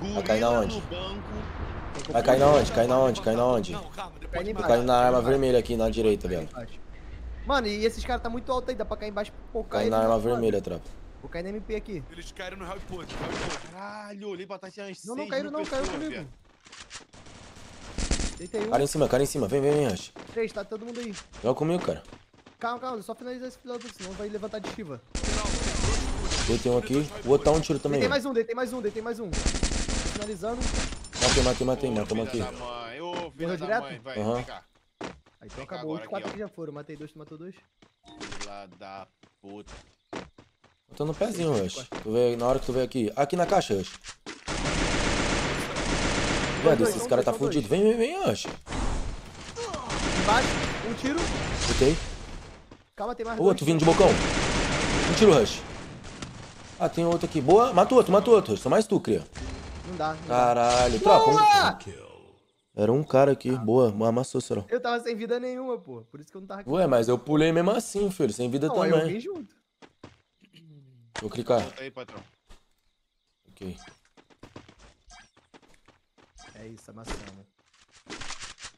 Vai cair na onde? Vai cair na onde? Cai na onde? Cai na onde? Tô caindo na arma vermelha aqui na direita, velho. Mano, e esses caras tá muito alto aí, dá pra cair embaixo. Pô, cai na arma vermelha, tropa. Vou cair na MP aqui. Eles caíram no Hell Pod. Caralho, olhei pra trás antes. Não, não caíram não, caiu comigo. Cara em cima, vem, Ash. 3, tá todo mundo aí. Joga comigo, cara. Calma, só finalizar esse piloto, senão vai levantar de Shiva. Deitei um aqui, o outro tá um tiro também. Deitei mais um. Finalizando. Matei, mano, toma aqui. Morreu direto? Aham. Aí então acabou, os 4 que já foram, matei 2, tu matou 2. Filha da puta. Eu tô no pezinho, Rush. Na hora que tu veio aqui. Aqui na caixa, Rush. Mano, esses caras tá fudido. Vem, Rush. Embaixo, um tiro. Botei. Calma, tem mais. Ô, tu vindo de bocão. Um tiro, Rush. Ah, tem outro aqui. Boa. Mata outro, Rush. Só mais tu, cria. Não dá. Caralho, tropa. Era um cara aqui. Boa. Amassou, será? Eu tava sem vida nenhuma, pô. Por isso que eu não tava aqui. Ué, mas eu pulei mesmo assim, filho. Sem vida também. Eu vim junto. Vou clicar. Volta aí, patrão. Ok. É isso, amassando. Né?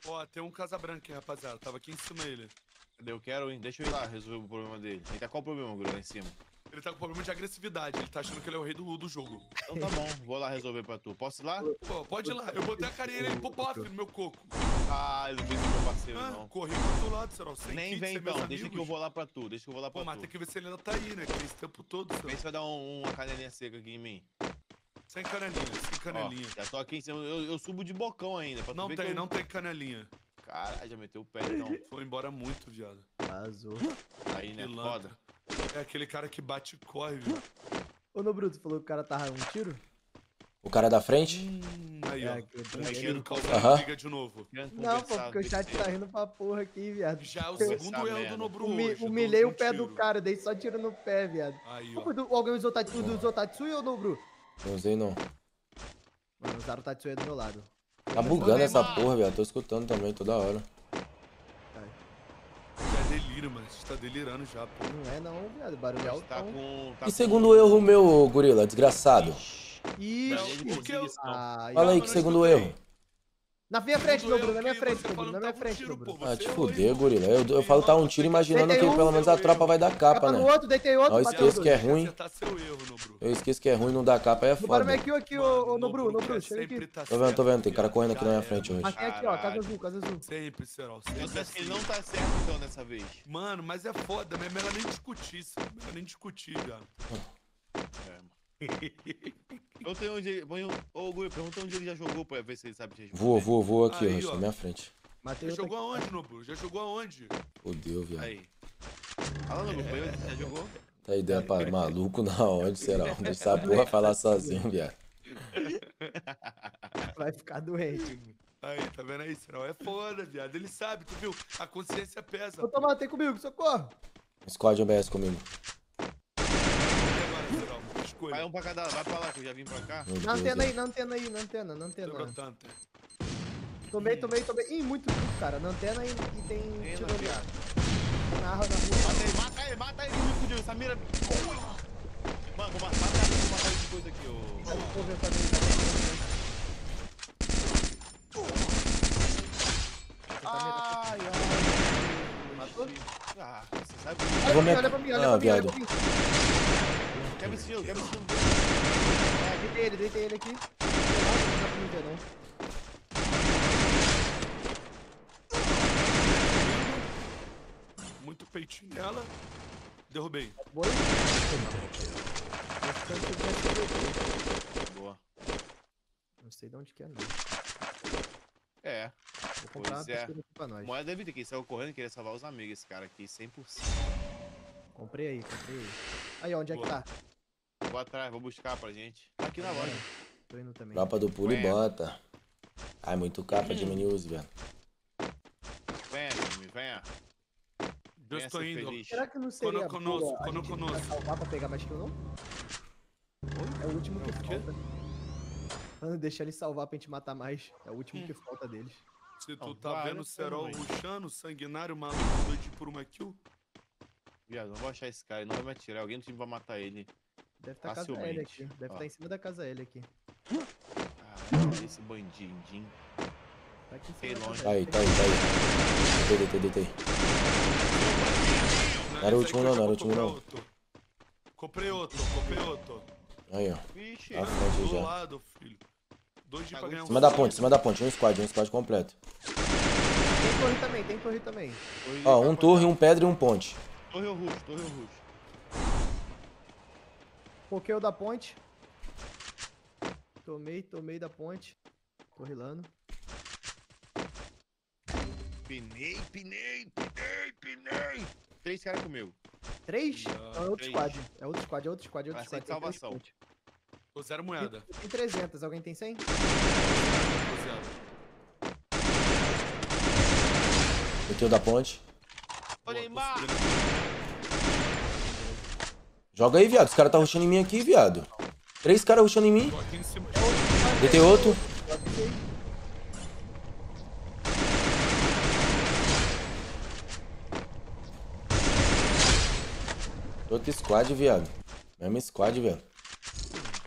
Ó, tem um Casabranca aqui, rapaziada. Tava aqui em cima ele. Eu quero, hein? Deixa eu ir lá resolver o problema dele. Ele tá com o problema, Bruno, lá em cima. Ele tá com problema de agressividade. Ele tá achando que ele é o rei do jogo. Então tá bom, vou lá resolver pra tu. Posso ir lá? Pô, pode ir lá. Eu botei a carinha nele, pop-off no meu coco. Ah, ele não fez o meu parceiro, não. Corri pro outro lado, Serol. Nem vem, então. Deixa que eu vou lá pra tu. Pô, mas tem que ver se ele ainda tá aí, né? Que esse tempo todo, Serol. Vê se vai dar uma canelinha seca aqui em mim. Sem canelinha. Ó, já tô aqui em cima. Eu subo de bocão ainda. Pra não ver tem, que eu... não tem canelinha. Caralho, já meteu o pé, então. Foi embora muito, viado. Vazou. Aí, né? Foda. É aquele cara que bate e corre, viu? Ô, Nobru, tu falou que o cara tava um tiro? O cara da frente? Aí, ó. Briga de novo. Não, pô, porque o chat tá rindo pra porra aqui, viado. Já é o segundo erro do Nobru hoje. Humilhei o pé do cara, dei só tiro no pé, viado. Aí, ó. Alguém usou o Tatsui ou o Nobru? Não usei, não. Mano, usaram o Tatsui do meu lado. Tá bugando essa porra, viado. Tô escutando também toda hora. Delírio, mano. Você tá delirando já, pô. Não é não, viado. O barulho é alto. E segundo erro meu, gorila, desgraçado. Ixi. Fala aí que segundo erro. Na minha frente, Nobru. Ah, te fuder, gorila. Eu falo tá um tiro imaginando que pelo menos a tropa vai dar capa, né? Eu esqueço que é ruim. Não dar capa é foda. Para aqui, ô Nobru. Chega aqui. Tô vendo. Tem cara correndo aqui na minha frente hoje. Aqui, ó. Casa azul. Sempre, Serol. Ele não tá certo, então, dessa vez. Mano, mas é foda. É melhor nem discutir, cara. É, mano. Eu tenho onde ele. Ô, Gui, pergunta onde ele já jogou pra ver se ele sabe responder. Vou aqui, aí, ó, na minha frente. Já jogou aonde, Nobru? Fodeu, viado. Aí. Fala, Nobru, já jogou? Tá ideia pra maluco na onde, será? Não sabe porra falar sozinho, viado. Vai ficar doente, mano. Aí, tá vendo aí, será? É foda, viado. Ele sabe, tu viu? A consciência pesa. Ô, Tomás, tem comigo, socorro! Squad OBS comigo. Vai um pra cada lado, vai pra lá que eu já vim pra cá. Na antena aí. Tomei. Ih, muito, cara. Na antena aí e tem tiro na rua. Mata ele, muito fudeu. Essa mira. Mano, vou matar esse coisa aqui, ô. Ai. Matou? Ah, você sabe. Olha pra mim. Quebra esse gelo. Deitei ele aqui. Não. Muito peitinho nela. Derrubei. Boa. Não sei de onde que é, não. É. Vou comprar uma pesquisa aqui pra nós. Moeda deve ter que saiu correndo e queria salvar os amigos. Esse cara aqui, 100%. Comprei aí. Aí, onde é que tá? Vou atrás, vou buscar pra gente. Tá aqui na loja. Tô indo também. Tropa do pulo e bota. Ai, muito capa de minius, velho. Venha. Deus, tô indo. Será que não seria a boa pra salvar pra pegar mais que eu não? É o último que falta. Mano, deixa ele salvar pra gente matar mais. É o último que falta deles. Se tu tá vendo o Serol rushando, sanguinário, maluco, doido por uma kill. Viado, não vou achar esse cara, ele não vai me atirar. Alguém do time vai matar ele. Deve estar em cima da casa L aqui. Esse bandidinho. Tá aí. Deitei. Não era o último não, Comprei outro. Aí, ó. Vixe, tá do já. Lado, filho. Dois de pra ganhar um. Cima da ponte. Um squad completo. Tem torre também. Ó, um torre, um pedra e um ponte. Torre ou rush. Foquei o da ponte. Tomei da ponte. Corrilando. Pinei. 3 caras comigo. 3? Não, é outro squad. É outro squad. Tem salvação. Tô 0 moeda. Tem 300. Alguém tem 100? Tô 0. Foquei o da ponte. Olha aí embaixo. Joga aí, viado. Os caras tá rushando em mim aqui, viado. 3 caras rushando em mim. Detei outro. Outro squad, viado. Mesmo squad, velho.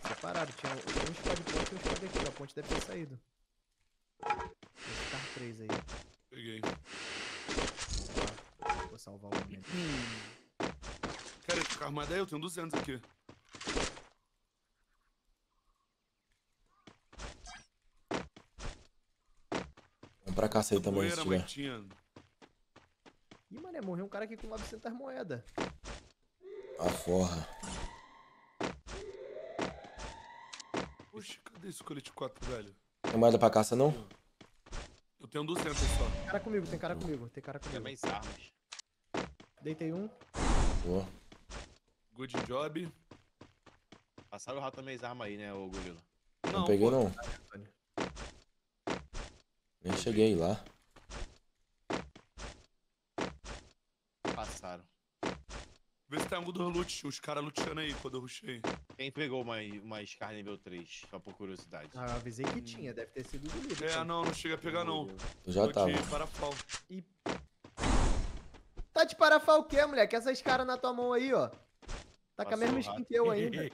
Separado. Tinha um squad pronto e um squad aqui. A ponte deve ter saído. Vou ficar 3 aí. Peguei. Vou salvar o momento. Pera, que carro mais daí? Eu tenho 200 aqui. Vamos pra caça aí também, se tiver. Ih, mané, morreu um cara aqui com 900 moedas. Ah, forra. Oxe, cadê esse colete 4, velho? Tem moeda pra caça, não? Eu tenho 200 só. Tem cara comigo. Tem mais armas. Deitei um. Boa. Good job. Passaram o rato também as armas aí, né, ô gorila? Não peguei, não. Nem cheguei lá. Passaram. Vê se tem algum do loot, os caras luteando aí quando eu rushei. Quem pegou uma SCAR nível 3, só por curiosidade? Ah, eu avisei que tinha, deve ter sido do líder. É, não chega a pegar não. Eu já tava. E... Tá de parafal o quê, moleque? Essas caras na tua mão aí, ó. Tá com a mesma skin que eu ainda.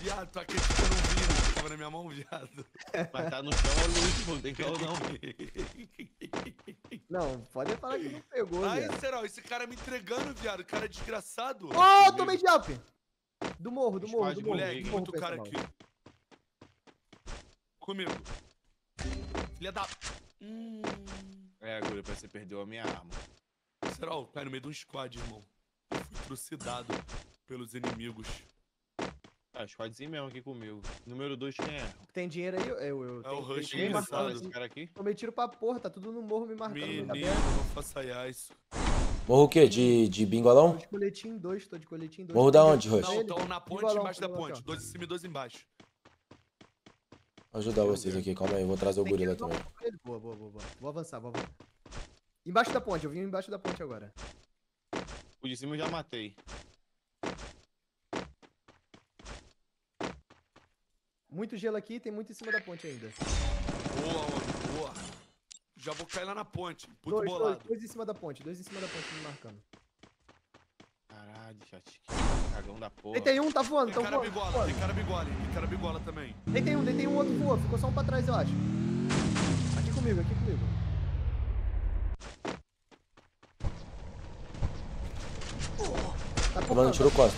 Viado, tá aqui que eu não vi, mano. Tava na minha mão, viado. Mas tá no chão, olha o não tem calor não. Não, pode falar que não pegou, ai, viado. Será? Esse cara me entregando, viado. O cara é desgraçado. Ô, tomei jump! Do morro. Moleque, muito cara aqui. Comigo. Filha da... É, agora parece que você perdeu a minha arma. Será? O cara no meio de um squad, irmão. Eu fui trucidado pelos inimigos. Ah, squadzinho mesmo aqui comigo. Número 2 quem é? Tem dinheiro aí? Eu é o Rush, que engraçado esse cara aqui. Tomei tiro pra porra, tá tudo no morro me marcando. Menino, não faça isso. Morro o quê? De bingolão? Tô de coletinho 2, Morro da onde, Rush? Não, tô na ponte, bingolão, embaixo da ponte. 2 em cima e 2 embaixo. Vou ajudar vocês aqui, calma aí, vou trazer o gorila também. Boa. Vou avançar. Embaixo da ponte, eu vim embaixo da ponte agora. O de cima eu já matei. Muito gelo aqui, tem muito em cima da ponte ainda. Boa. Já vou cair lá na ponte. Puto bolado. Dois em cima da ponte, me marcando. Caralho, chatinho. Cagão da porra. Deitei um, tá voando, tá voando. Tem cara bigola também. Deitei um, outro voou. Ficou só um pra trás, eu acho. Aqui comigo. Tá tomando tiro costa.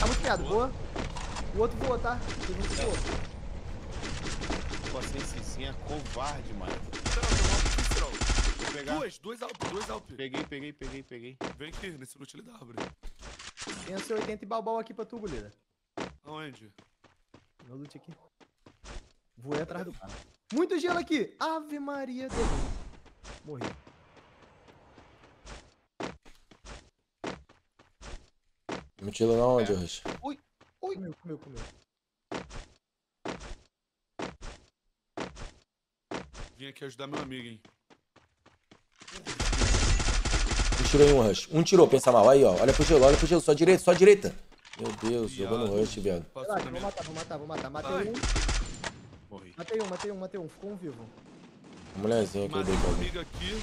Tá muito piado, boa. O outro voou, tá? Você sim é covarde, mano. Vou pegar. Dois altos. Peguei. Vem aqui, nesse loot ele dá, bro. Tem o seu 80 e balbal aqui pra tu, goleira. Aonde? Meu loot aqui. Voei atrás do cara. Muito gelo aqui! Ave Maria do Deus. Morri. Me tiro na onde, Rush? Ui! Comeu. Vim aqui ajudar meu amigo, hein. Eu tirei um rush. Um tirou, pensa mal. Aí, ó. Olha pro gelo. Só direita. Meu Deus, jogou no rush, viado. Vou matar. Matei um. Morri. Matei um. Ficou um vivo. Uma mulherzinha que eu dei. Matei um amigo aqui.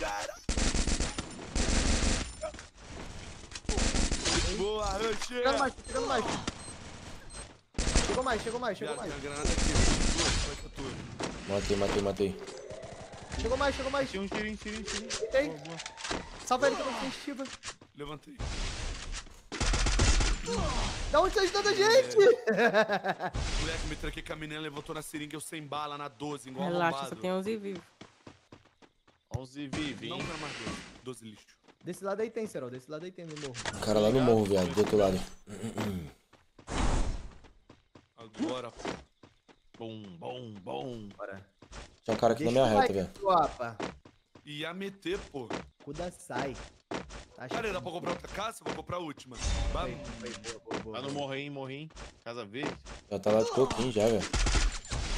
Cara! Boa, Rush! Chegando mais, chegando mais. Chegou mais, chegou mais, chegou mais. Matei, matei, matei. Chegou mais, chegou mais. Tem um tirinho, tirinho, tirinho. Tem. Salva ele que eu não tenho estiva. Levantei. Da onde tá ajudando a gente? Moleque, me tranquei com a menina, levantou na seringa, eu sem bala, na 12, igual arrombado. Relaxa, só tem 11 vivos. 11 vivos, não quero mais 12, 12 lixo. Desse lado aí tem, Serol, desse lado aí tem no morro. O cara lá no morro, viado, do outro lado. Agora, pô. Bom, bom, bom. Bora. Tem um cara aqui na minha reta, velho. Ia meter, pô. Cuda sai. Cara, dá pra comprar outra casa? Vou comprar a última. Vai, boa. Tá no morrinho, morrinho. Casa verde. Já tá lá de coquinho já, velho.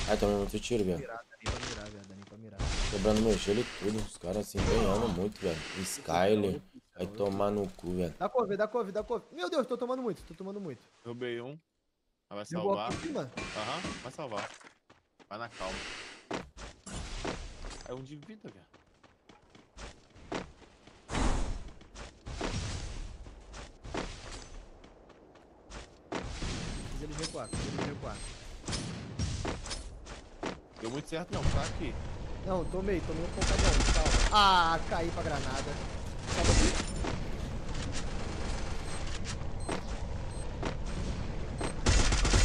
Ai, tomei muito tiro, velho. Dá nem pra mirar, velho. Dá nem pra mirar. Quebrando meu gelo e tudo. Os caras assim ganhando muito, velho. Skyler. Vai tomar no cu, velho. Dá Covid, dá Covid, dá Covid. Meu Deus, tô tomando muito, tô tomando muito. Roubei um. Vai salvar. Aham, vai salvar. Vai na calma. É um de vida, velho. G4. Deu muito certo não, tá aqui. Não, tomei um pancadão, calma. Ah, caí pra granada.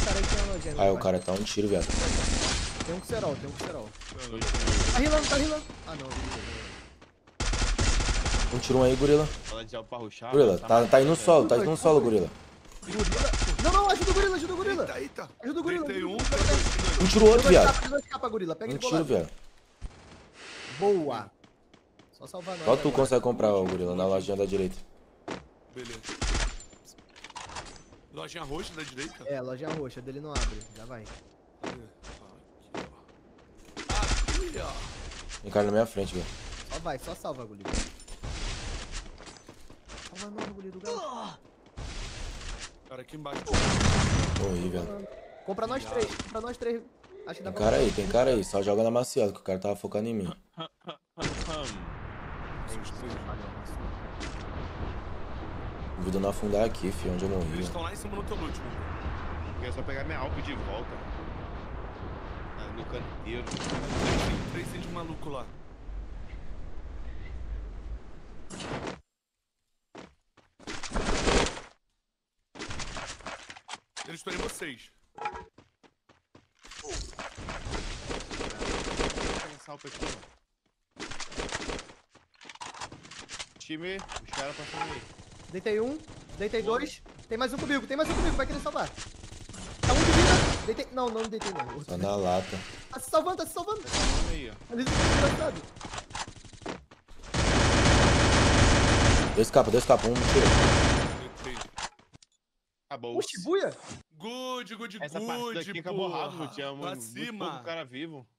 Salva aqui. Aí o cara tá um tiro, viado. Tem um com Serol, tem um com Serol. Tá rilando, tá rilando. Ah não. Um tiro aí, gorila. Gorila, tá indo no solo, tá indo no solo, gorila. Não, ajuda o gorila, ajuda o gorila. Eita. Ajuda o gorila. Um tiro outro, viado. Um tiro, viado. Boa. Só salvar nós. Só tu consegue comprar o gorila na lojinha da direita. Beleza. Lojinha roxa da direita? É, lojinha roxa. Dele não abre. Já vai. Aqui, ó. Tem cara na minha frente, velho. Só vai, só salva, gorila. Salva não, gorila. Cara aqui embaixo. Morri, velho. Compra nós três, compra nós três. Acho que dá pra... tem cara aí, só joga na maciota que o cara tava focando em mim. Duvido não afundar aqui, fi, onde eu morri. Eles estão lá em cima no teu último. Eu ia só pegar minha alp de volta. Ah, no canteiro. Tem 3 de maluco lá. Eles estão em vocês. Time, os caras passando aí. Deitei um, deitei dois. Tem mais um comigo, vai querer salvar. Tá um de vida. Deitei. Não, não deitei não. Tá na lata. Tá se salvando, tá se salvando. Eles estão engraçados. Dois capas, um tiro. O Shibuya? Good, good, good, pô. Acabou rápido, tinha um pouco cara vivo.